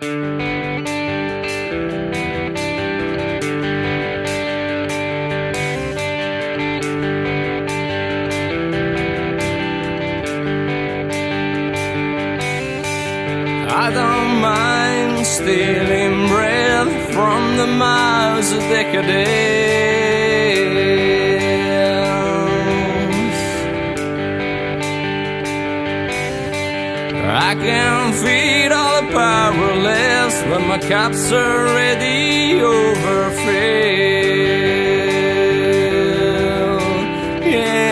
I don't mind stealing breath from the mouths of decadence. I can feed all the powerless when my cup's already overfilled. Yeah.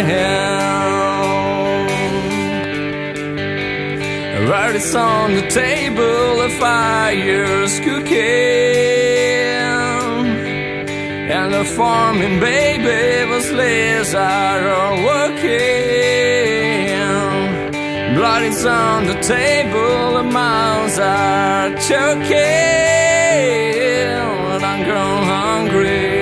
It's on the table, the fire's cooking, and the farming baby was less hard working. Blood is on the table, the mouths are choking, and I'm grown hungry.